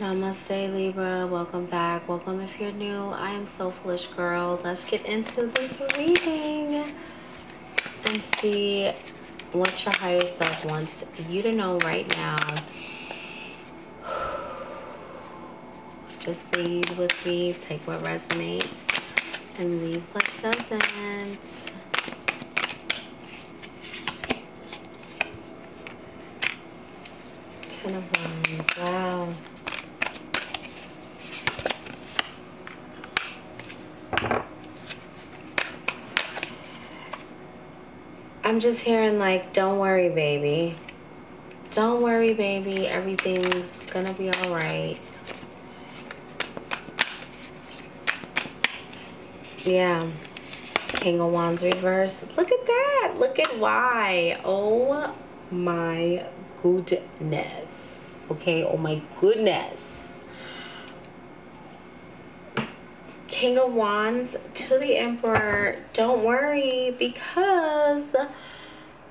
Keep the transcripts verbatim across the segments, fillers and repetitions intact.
Namaste, Libra. Welcome back. Welcome if you're new. I am Soulfulish Girl. Let's get into this reading and see what your higher self wants you to know right now. Just breathe with me. Take what resonates and leave what doesn't. Ten of Wands. Wow. I'm just hearing like, don't worry, baby. Don't worry, baby. Everything's gonna be all right. Yeah. King of Wands reverse. Look at that. Look at why. Oh my goodness. Okay. Oh my goodness. King of Wands to the Emperor. Don't worry, because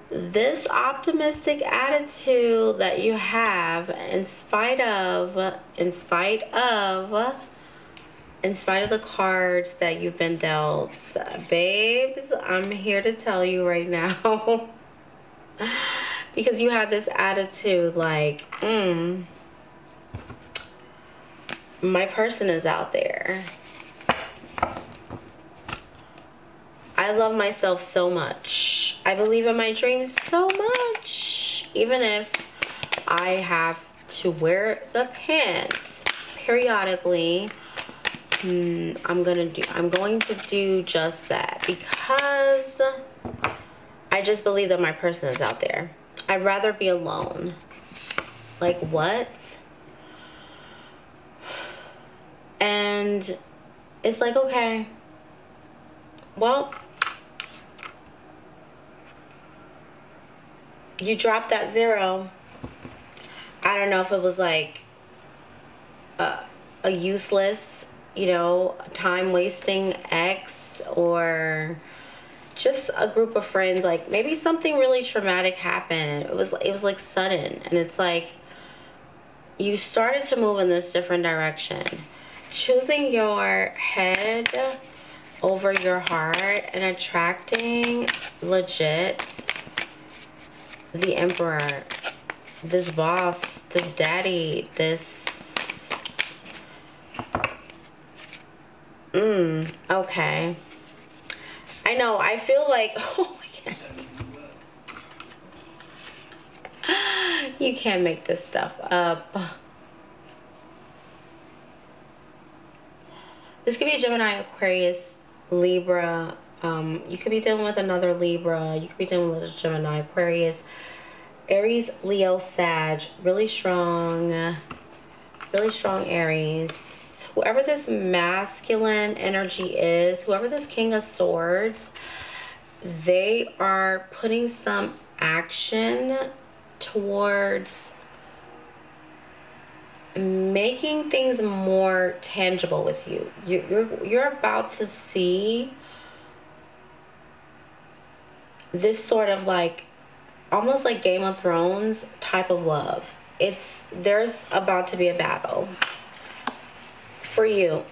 this optimistic attitude that you have, in spite of, in spite of, in spite of the cards that you've been dealt, babes, I'm here to tell you right now, because you had this attitude like, mm, my person is out there. I love myself so much. I believe in my dreams so much. Even if I have to wear the pants periodically, I'm gonna do. I'm going to do just that because I just believe that my person is out there. I'd rather be alone. Like what? And it's like, okay, well. You dropped that zero. I don't know if it was like a, a useless, you know, time-wasting ex, or just a group of friends. Like maybe something really traumatic happened. It was it was like sudden, and it's like you started to move in this different direction, choosing your head over your heart and attracting legit. The Emperor, this boss, this daddy, this mm, okay. I know, I feel like, oh my god, you can't make this stuff up. This could be a Gemini, Aquarius, Libra. Um, you could be dealing with another Libra. You could be dealing with a Gemini, Aquarius, Aries, Leo, Sag. Really strong, really strong Aries. Whoever this masculine energy is, whoever this King of Swords, they are putting some action towards making things more tangible with you. You you're, you're about to see this sort of like almost like Game of Thrones type of love. It's there's about to be a battle for you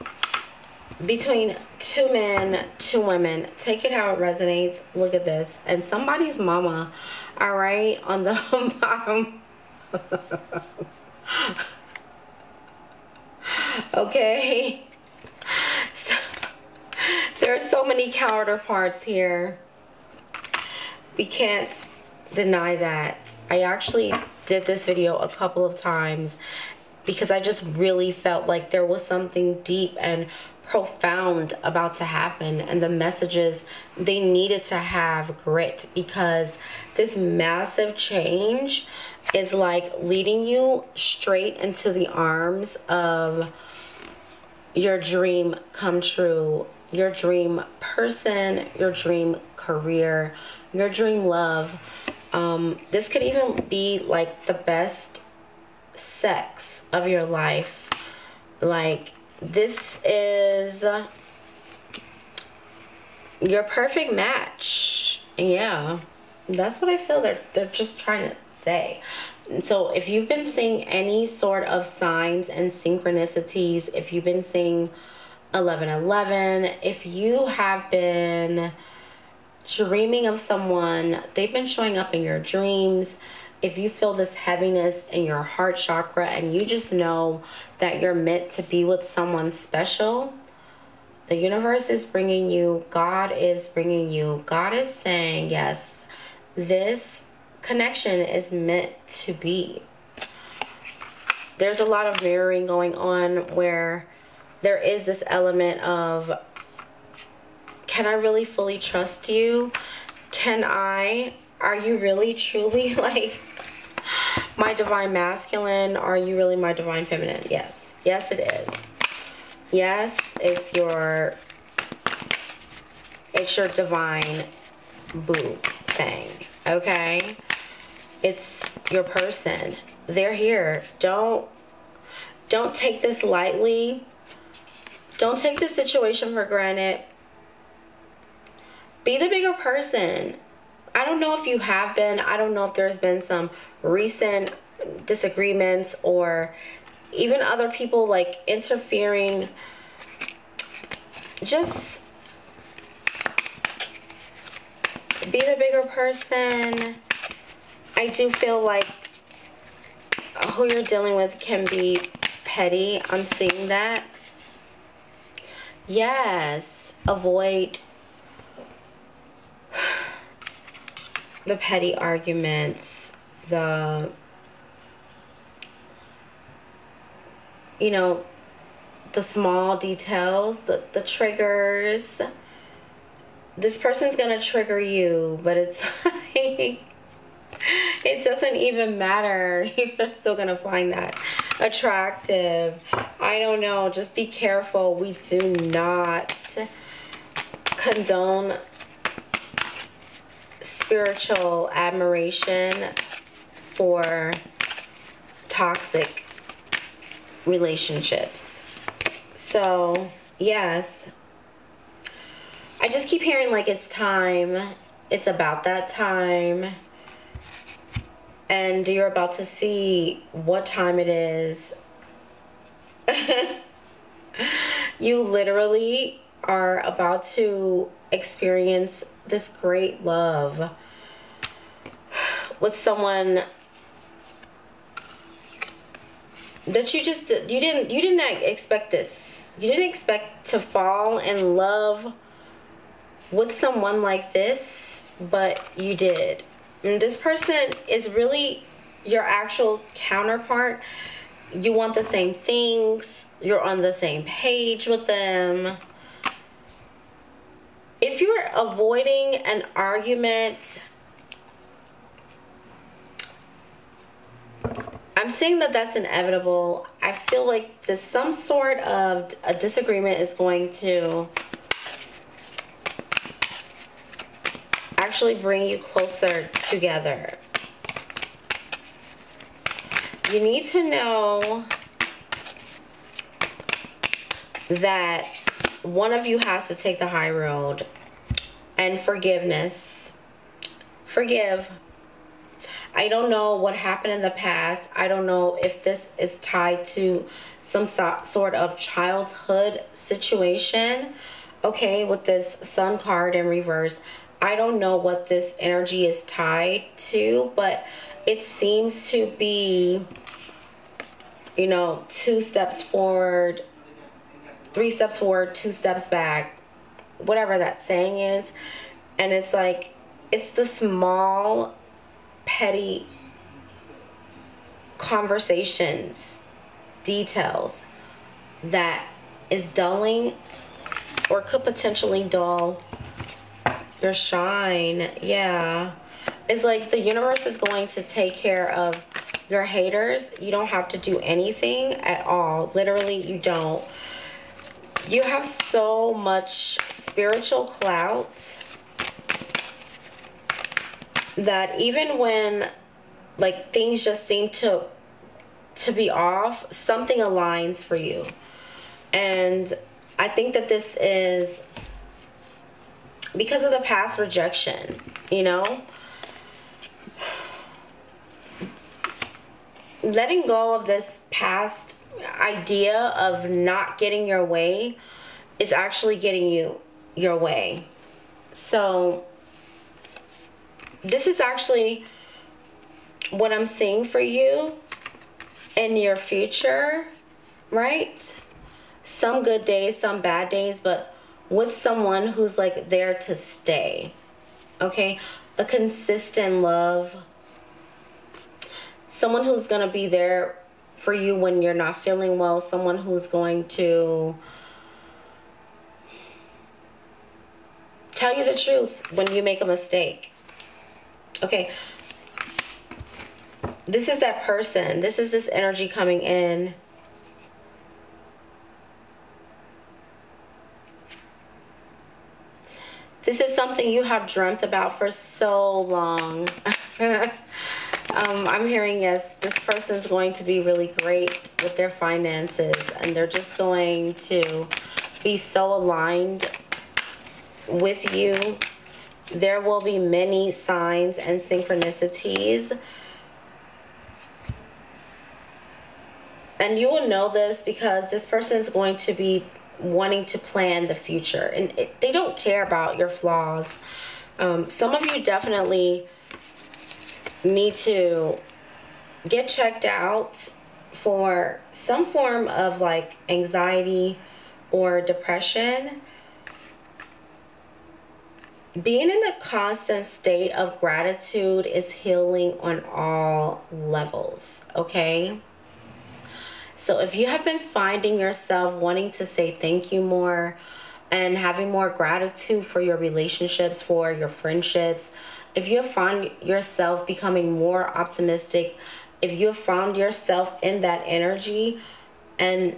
between two men, two women. Take it how it resonates. Look at this. And somebody's mama, all right, on the bottom. Okay. So, there are so many counterparts here. We can't deny that. I actually did this video a couple of times because I just really felt like there was something deep and profound about to happen, and the messages, they needed to have grit, because this massive change is like leading you straight into the arms of your dream come true, your dream person, your dream career, your dream love. Um, this could even be like the best sex of your life. Like this is your perfect match. Yeah, that's what I feel. They're, they're just trying to say. So if you've been seeing any sort of signs and synchronicities, if you've been seeing eleven eleven, if you have been dreaming of someone, they've been showing up in your dreams, if you feel this heaviness in your heart chakra and you just know that you're meant to be with someone special, the universe is bringing you, God is bringing you, God is saying, yes, this connection is meant to be. There's a lot of mirroring going on where there is this element of, can I really fully trust you? Can I, are you really truly like my divine masculine? Are you really my divine feminine? Yes. Yes, it is. Yes, it's your, it's your divine boo thing. Okay? It's your person. They're here. Don't, don't take this lightly. Don't take this situation for granted. Be the bigger person. I don't know if you have been. I don't know if there's been some recent disagreements or even other people like interfering. Just be the bigger person. I do feel like who you're dealing with can be petty. I'm seeing that. Yes, avoid the petty arguments, the, you know, the small details, the, the triggers. This person's gonna trigger you, but it's like, it doesn't even matter. You're still gonna find that attractive. I don't know, just be careful. We do not condone spiritual admiration for toxic relationships. So, yes. I just keep hearing like it's time. It's about that time. And you're about to see what time it is. You literally are about to experience this great love with someone that you just you didn't you didn't expect this. You didn't expect to fall in love with someone like this, but you did. And this person is really your actual counterpart. You want the same things. You're on the same page with them. If you're avoiding an argument, I'm seeing that that's inevitable. I feel like there's some sort of a disagreement is going to actually bring you closer together. You need to know that one of you has to take the high road, and forgiveness. Forgive. I don't know what happened in the past. I don't know if this is tied to some so sort of childhood situation. Okay, with this sun card in reverse, I don't know what this energy is tied to, but it seems to be, you know, two steps forward, three steps forward, two steps back, whatever that saying is. And it's like, it's the small, petty conversations, details that is dulling or could potentially dull your shine. Yeah. It's like the universe is going to take care of your haters. You don't have to do anything at all. Literally, you don't. You have so much spiritual clout that even when like things just seem to to be off, something aligns for you. And I think that this is because of the past rejection, you know? letting go of this past idea of not getting your way is actually getting you your way. So this is actually what I'm seeing for you in your future, right? Some good days, some bad days, but with someone who's like there to stay, okay? A consistent love, someone who's gonna be there for you when you're not feeling well, someone who's going to tell you the truth when you make a mistake, okay? This is that person. This is this energy coming in. This is something you have dreamt about for so long. um, I'm hearing, yes, this person's going to be really great with their finances, and they're just going to be so aligned with you. There will be many signs and synchronicities. And you will know this because this person is going to be wanting to plan the future. And it, they don't care about your flaws. Um, some of you definitely need to get checked out for some form of like anxiety or depression. Being in a constant state of gratitude is healing on all levels, okay? So if you have been finding yourself wanting to say thank you more and having more gratitude for your relationships, for your friendships, if you have found yourself becoming more optimistic, if you have found yourself in that energy and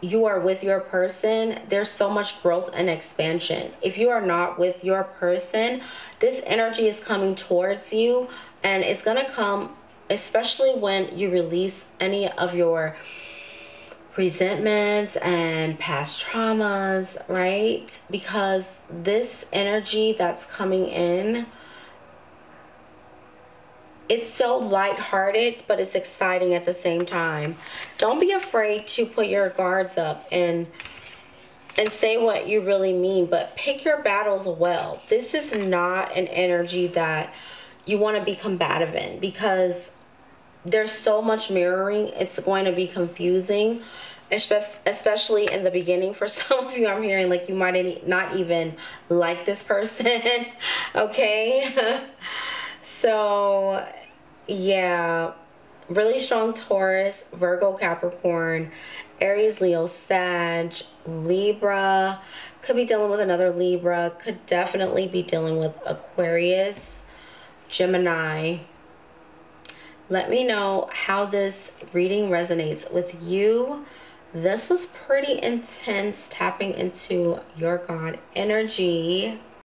you are with your person, there's so much growth and expansion. If you are not with your person, this energy is coming towards you, and it's gonna come especially when you release any of your resentments and past traumas, right? Because this energy that's coming in, it's so lighthearted, but it's exciting at the same time. Don't be afraid to put your guards up and and say what you really mean, but pick your battles well. This is not an energy that you want to be combative in, because there's so much mirroring. It's going to be confusing, especially in the beginning. For some of you, I'm hearing like you might not even like this person, okay? So, yeah, really strong Taurus, Virgo, Capricorn, Aries, Leo, Sag, Libra. Could be dealing with another Libra. Could definitely be dealing with Aquarius, Gemini. Let me know how this reading resonates with you. This was pretty intense, tapping into your God energy.